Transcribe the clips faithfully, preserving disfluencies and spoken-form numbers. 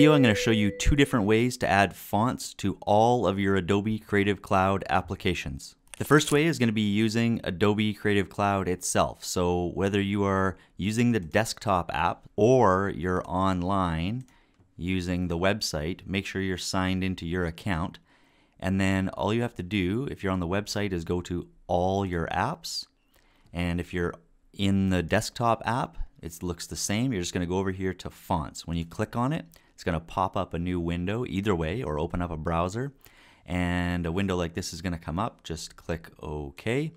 video, I'm going to show you two different ways to add fonts to all of your Adobe Creative Cloud applications. The first way is going to be using Adobe Creative Cloud itself. So whether you are using the desktop app or you're online using the website, make sure you're signed into your account. And then all you have to do if you're on the website is go to all your apps. And if you're in the desktop app, it looks the same. You're just going to go over here to fonts. When you click on it, it's going to pop up a new window either way, or open up a browser. And a window like this is going to come up. Just click OK.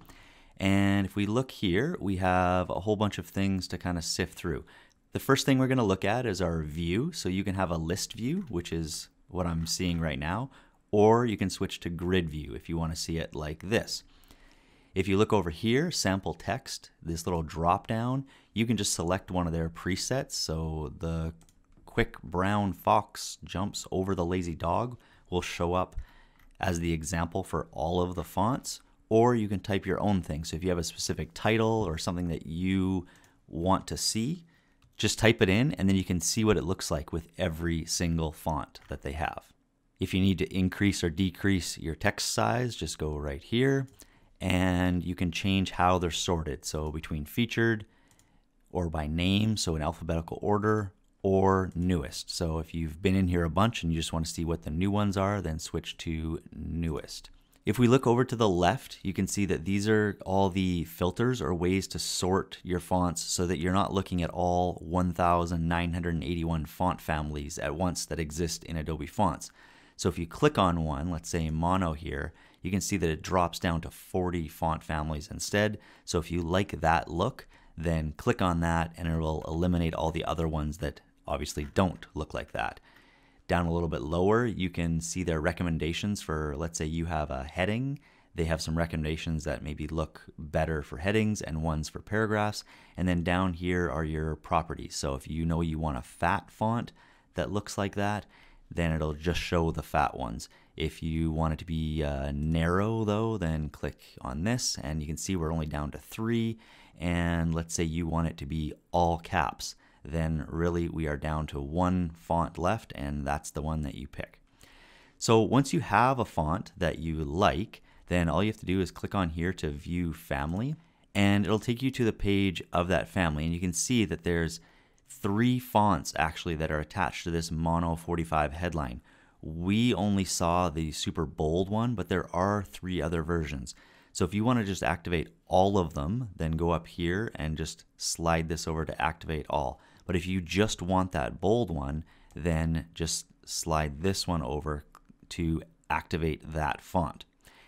And if we look here, we have a whole bunch of things to kind of sift through. The first thing we're going to look at is our view. So you can have a list view, which is what I'm seeing right now, or you can switch to grid view if you want to see it like this. If you look over here, sample text, this little drop down, you can just select one of their presets. So the quick brown fox jumps over the lazy dog will show up as the example for all of the fonts, or you can type your own thing. So if you have a specific title or something that you want to see, just type it in and then you can see what it looks like with every single font that they have. If you need to increase or decrease your text size, just go right here and you can change how they're sorted. So between featured or by name, so in alphabetical order, or newest. So if you've been in here a bunch and you just want to see what the new ones are, then switch to newest. If we look over to the left, you can see that these are all the filters or ways to sort your fonts so that you're not looking at all one thousand nine hundred eighty-one font families at once that exist in Adobe Fonts. So if you click on one, let's say Mono here, you can see that it drops down to forty font families instead. So if you like that look, then click on that and it will eliminate all the other ones that obviously don't look like that. Down a little bit lower, you can see their recommendations for, let's say you have a heading. They have some recommendations that maybe look better for headings and ones for paragraphs. And then down here are your properties. So if you know you want a fat font that looks like that, then it'll just show the fat ones. If you want it to be uh, narrow though, then click on this and you can see we're only down to three. And let's say you want it to be all caps, then really we are down to one font left, and that's the one that you pick. So once you have a font that you like, then all you have to do is click on here to view family, and it'll take you to the page of that family. And you can see that there's three fonts actually that are attached to this Mono forty-five headline. We only saw the super bold one, but there are three other versions. So if you want to just activate all of them, then go up here and just slide this over to activate all. But if you just want that bold one, then just slide this one over to activate that font.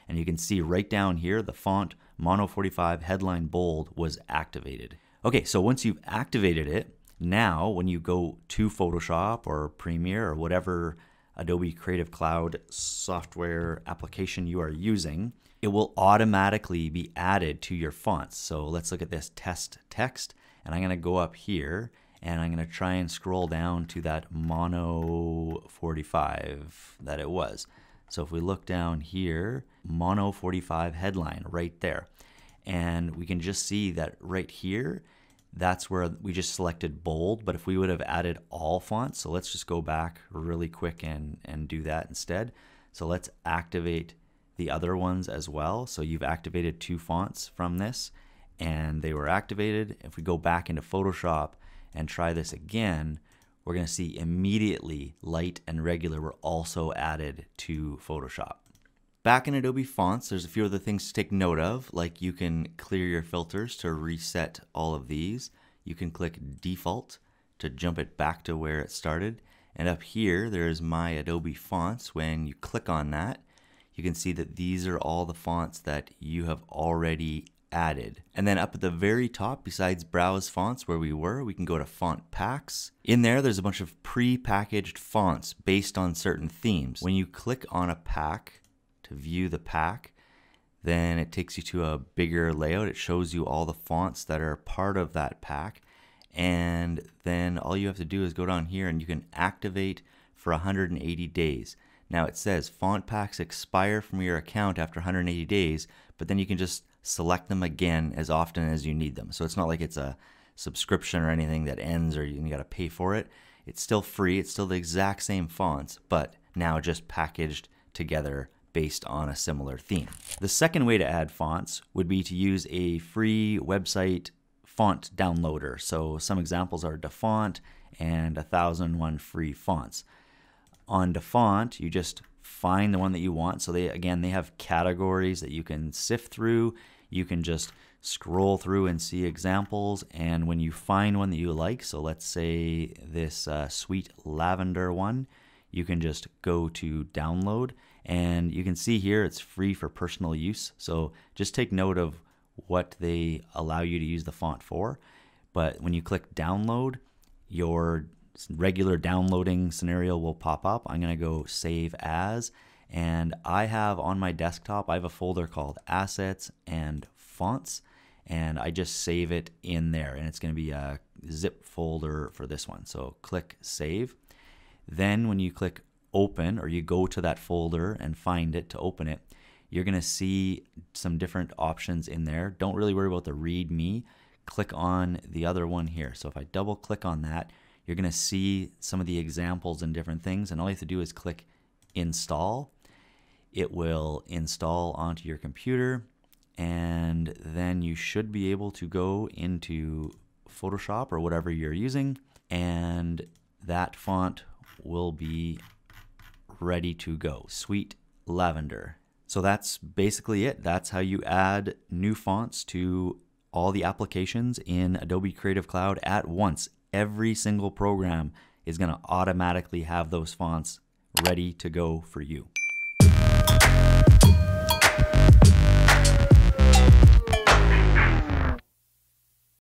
And you can see right down here, the font Mono forty-five headline bold was activated. Okay, so once you've activated it, now when you go to Photoshop or Premiere or whatever Adobe Creative Cloud software application you are using, it will automatically be added to your fonts. So let's look at this test text, and I'm going to go up here and I'm going to try and scroll down to that Mono forty-five that it was. So if we look down here, Mono forty-five headline right there, and we can just see that right here, that's where we just selected bold. But if we would have added all fonts, so let's just go back really quick and, and do that instead. So let's activate the other ones as well. So you've activated two fonts from this and they were activated. If we go back into Photoshop and try this again, we're going to see immediately light and regular were also added to Photoshop. Back in Adobe Fonts, there's a few other things to take note of, like you can clear your filters to reset all of these. You can click default to jump it back to where it started. And up here, there's My Adobe Fonts. When you click on that, you can see that these are all the fonts that you have already added. And then up at the very top, besides Browse Fonts where we were, we can go to Font Packs. In there, there's a bunch of pre-packaged fonts based on certain themes. When you click on a pack, to view the pack, then it takes you to a bigger layout. It shows you all the fonts that are part of that pack, and then all you have to do is go down here and you can activate for one hundred eighty days. Now it says font packs expire from your account after one hundred eighty days, but then you can just select them again as often as you need them. So it's not like it's a subscription or anything that ends or you got to pay for it. It's still free, it's still the exact same fonts, but now just packaged together based on a similar theme. The second way to add fonts would be to use a free website font downloader. So some examples are DaFont and one thousand one Free Fonts. On DaFont, you just find the one that you want. So they, again, they have categories that you can sift through. You can just scroll through and see examples. And when you find one that you like, so let's say this uh, sweet lavender one, you can just go to download, and you can see here it's free for personal use. So just take note of what they allow you to use the font for. But when you click download, your regular downloading scenario will pop up. I'm going to go save as, and I have on my desktop, I have a folder called assets and fonts, and I just save it in there, and it's going to be a zip folder for this one. So click save. Then when you click open, or you go to that folder and find it to open it, you're going to see some different options in there. Don't really worry about the README. Click on the other one here. So if I double click on that, you're going to see some of the examples and different things, and all you have to do is click install. It will install onto your computer, and then you should be able to go into Photoshop or whatever you're using, and that font will be ready to go. Sweet Lavender. So that's basically it. That's how you add new fonts to all the applications in Adobe Creative Cloud at once. Every single program is going to automatically have those fonts ready to go for you.